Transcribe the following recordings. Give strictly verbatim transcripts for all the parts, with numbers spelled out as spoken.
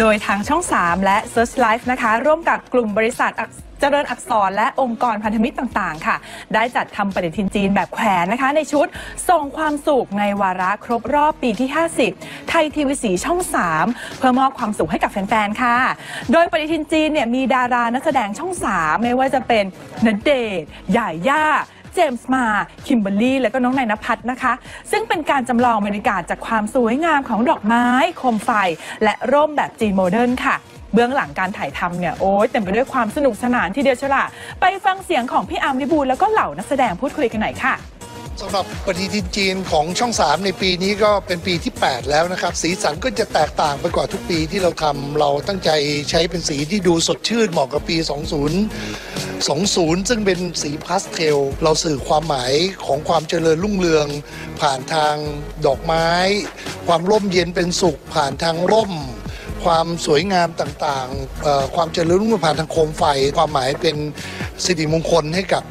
โดยทางช่องสามและ Search Life นะคะร่วมกับกลุ่มบริษัทเจริญอักษรและองค์กรพันธมิตรต่างๆค่ะได้จัดทำปฏิทินจีนแบบแขวนนะคะในชุดส่งความสุขในวาระครบรอบปีที่ห้าสิบไทยทีวีสีช่องสามเพื่อมอบความสุขให้กับแฟนๆค่ะโดยปฏิทินจีนเนี่ยมีดารานักแสดงช่องสามไม่ว่าจะเป็นณเดชน์หญ่าย่าเจมส์มาคิมเบอร์รี่และก็น้องนายณภัทรนะคะซึ่งเป็นการจำลองบรรยากาศจากความสวยงามของดอกไม้โคมไฟและร่มแบบจีนโมเดิร์นค่ะเบื้องหลังการถ่ายทำเนี่ยโอ้ยเต็มไปด้วยความสนุกสนานทีเดียวเชียวล่ะไปฟังเสียงของพี่อาร์มวิบูลย์แล้วก็เหล่านักแสดงพูดคุยกันหน่อยค่ะสำหรับปฏิทินจีนของช่องสามในปีนี้ก็เป็นปีที่แปดแล้วนะครับสีสันก็จะแตกต่างไปกว่าทุกปีที่เราทำเราตั้งใจใช้เป็นสีที่ดูสดชื่นเหมาะกับปีสองพันสองสิบซึ่งเป็นสีพาสเทลเราสื่อความหมายของความเจริญรุ่งเรืองผ่านทางดอกไม้ความร่มเย็นเป็นสุขผ่านทางร่มความสวยงามต่างๆความเจริญรุ่งเรืองผ่านทางโคมไฟความหมายเป็นสิริมงคลให้กับ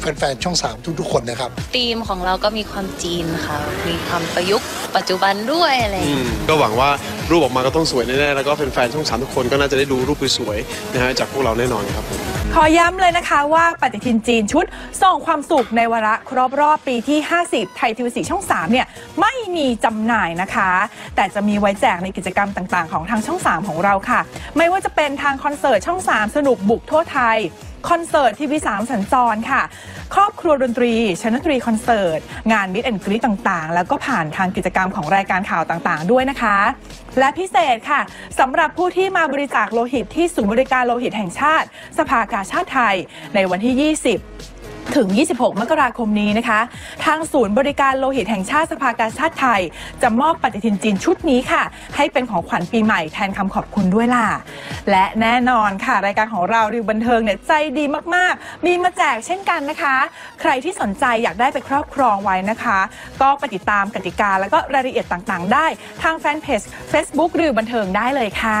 แฟนๆช่องสามทุกๆคนนะครับทีมของเราก็มีความจีนค่ะมีความประยุกต์ปัจจุบันด้วยอะไรก็หวังว่ารูปออกมาก็ต้องสวยแน่ๆแล้วก็แฟนๆช่องสามทุกคนก็น่าจะได้ดูรูปสวยๆนะฮะจากพวกเราแน่นอนครับขอย้ำเลยนะคะว่าปฏิทินจีนชุดส่งความสุขในวาระครบรอบปีที่ห้าสิบไทยทีวีช่องสามเนี่ยไม่มีจำหน่ายนะคะแต่จะมีไว้แจกในกิจกรรมต่างๆของทางช่องสามของเราค่ะไม่ว่าจะเป็นทางคอนเสิร์ตช่องสามสนุกบุกทั่วไทยคอนเสิร์ตทีวีสามสัญจรค่ะครอบครัวดนตรีชนดนตรีคอนเสิร์ตงานมิตรแอนกรีตต่างๆแล้วก็ผ่านทางกิจกรรมของรายการข่าวต่างๆด้วยนะคะและพิเศษค่ะสำหรับผู้ที่มาบริจาคโลหิตที่ศูนย์บริการโลหิตแห่งชาติสภากาชาดไทยในวันที่ยี่สิบถึงยี่สิบหกมกราคมนี้นะคะทางศูนย์บริการโลหิตแห่งชาติสภากาชาดไทยจะมอบปฏิทินจีนชุดนี้ค่ะให้เป็นของขวัญปีใหม่แทนคำขอบคุณด้วยล่ะและแน่นอนค่ะรายการของเราริวบันเทิงเนี่ยใจดีมากๆมีมาแจกเช่นกันนะคะใครที่สนใจอยากได้ไปครอบครองไว้นะคะก็ไปติดตามกติกาแล้วก็รายละเอียดต่างๆได้ทางแฟนเพจ Facebook ริวบันเทิงได้เลยค่ะ